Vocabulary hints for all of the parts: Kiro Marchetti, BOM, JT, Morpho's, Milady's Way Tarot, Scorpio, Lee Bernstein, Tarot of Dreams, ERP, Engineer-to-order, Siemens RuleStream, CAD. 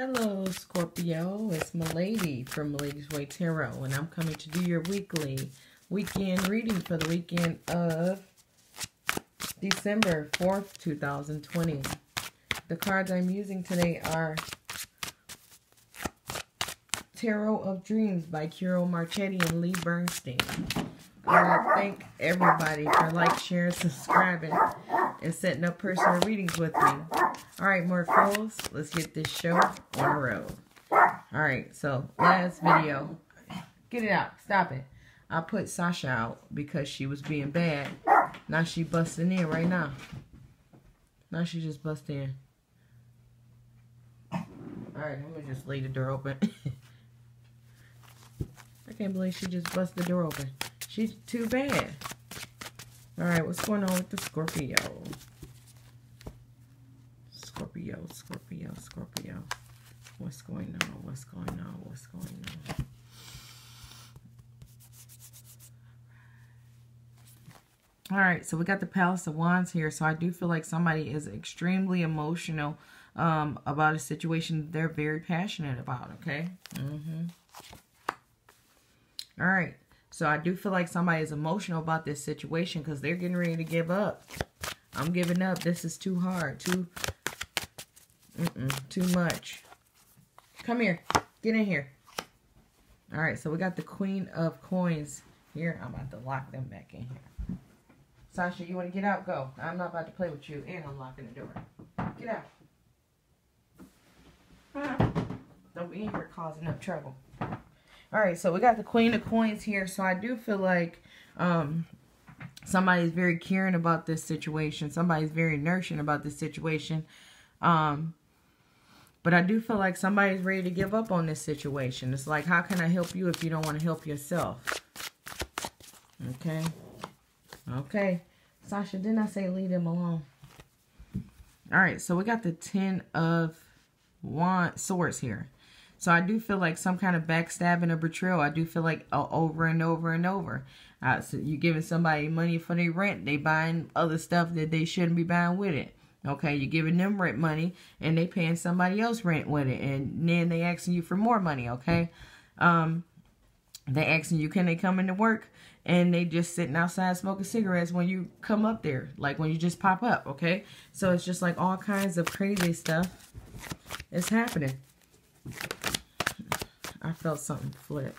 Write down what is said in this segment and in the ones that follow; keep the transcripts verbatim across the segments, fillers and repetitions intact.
Hello, Scorpio. It's Milady from Milady's Way Tarot, and I'm coming to do your weekly weekend reading for the weekend of December fourth, two thousand twenty. The cards I'm using today are Tarot of Dreams by Kiro Marchetti and Lee Bernstein. I want to thank everybody for like, sharing, subscribing, and setting up personal readings with me. All right, Morphos, let's get this show on the road. All right, so last video, get it out, stop it. I put Sasha out because she was being bad. Now she busting in right now. Now she just busting in. All right, I'm gonna just leave the door open. I can't believe she just busted the door open. She's too bad. All right, what's going on with the Scorpio? Scorpio, Scorpio, Scorpio. What's going on? What's going on? What's going on? All right, so we got the Palace of Wands here. So I do feel like somebody is extremely emotional um, about a situation they're very passionate about, okay? Mm-hmm. All right. So I do feel like somebody is emotional about this situation because they're getting ready to give up. I'm giving up. This is too hard. Too, mm-mm, too much. Come here. Get in here. All right. So we got the Queen of Coins here. I'm about to lock them back in here. Sasha, you want to get out? Go. I'm not about to play with you. And I'm locking the door. Get out. Ah. Don't be in here causing up trouble. All right, so we got the Queen of Coins here. So I do feel like um, somebody's very caring about this situation. Somebody's very nurturing about this situation. Um, but I do feel like somebody's ready to give up on this situation. It's like, how can I help you if you don't want to help yourself? Okay. Okay. Sasha, didn't I say leave them alone? All right, so we got the Ten of Wands, Swords here. So I do feel like some kind of backstabbing or betrayal. I do feel like uh, over and over and over. Uh, so you're giving somebody money for their rent. They buying other stuff that they shouldn't be buying with it. Okay, you're giving them rent money and they paying somebody else rent with it. And then they asking you for more money, okay? Um, they asking you, can they come into work? And they just sitting outside smoking cigarettes when you come up there. Like when you just pop up, okay? So it's just like all kinds of crazy stuff is happening. I felt something flip.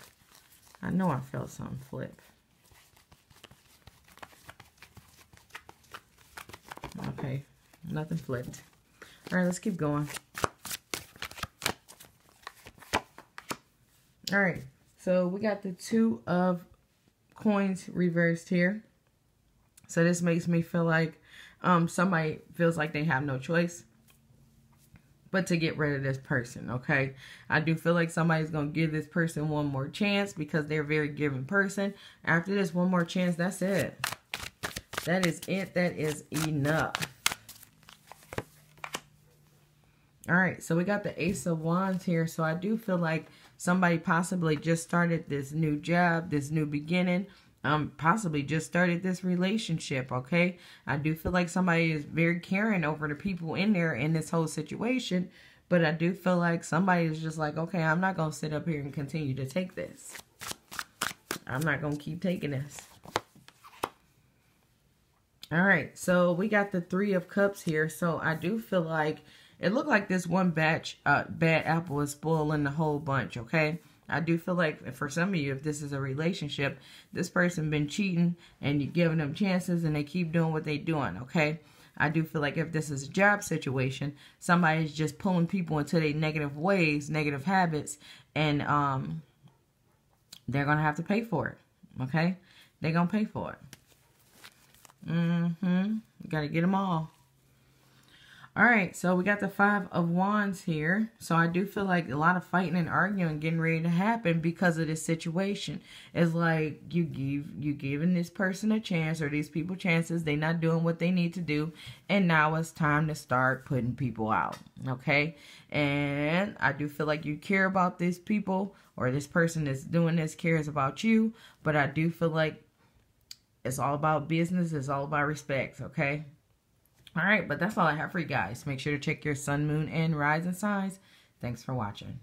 I know I felt something flip. Okay, nothing flipped. All right, let's keep going. All right, so we got the Two of Coins reversed here. So this makes me feel like um, somebody feels like they have no choice but to get rid of this person, okay? I do feel like somebody's going to give this person one more chance because they're a very giving person. After this, one more chance, that's it. That is it. That is enough. All right, so we got the Ace of Wands here. So I do feel like somebody possibly just started this new job, this new beginning, Um, possibly just started this relationship, okay? I do feel like somebody is very caring over the people in there in this whole situation, but I do feel like somebody is just like, okay, I'm not going to sit up here and continue to take this. I'm not going to keep taking this. All right, so we got the Three of Cups here, so I do feel like it looked like this one batch, uh, bad apple is spoiling the whole bunch, okay? I do feel like for some of you, if this is a relationship, this person been cheating and you're giving them chances and they keep doing what they doing, okay? I do feel like if this is a job situation, somebody's just pulling people into their negative ways, negative habits, and um, they're going to have to pay for it, okay? They're going to pay for it. Mm-hmm. Got to get them all. Alright, so we got the Five of Wands here. So I do feel like a lot of fighting and arguing getting ready to happen because of this situation. It's like you give you giving this person a chance or these people chances. They're not doing what they need to do. And now it's time to start putting people out. Okay? And I do feel like you care about these people or this person that's doing this cares about you. But I do feel like it's all about business. It's all about respect. Okay? All right, but that's all I have for you guys. Make sure to check your sun, moon, and rising signs Thanks for watching.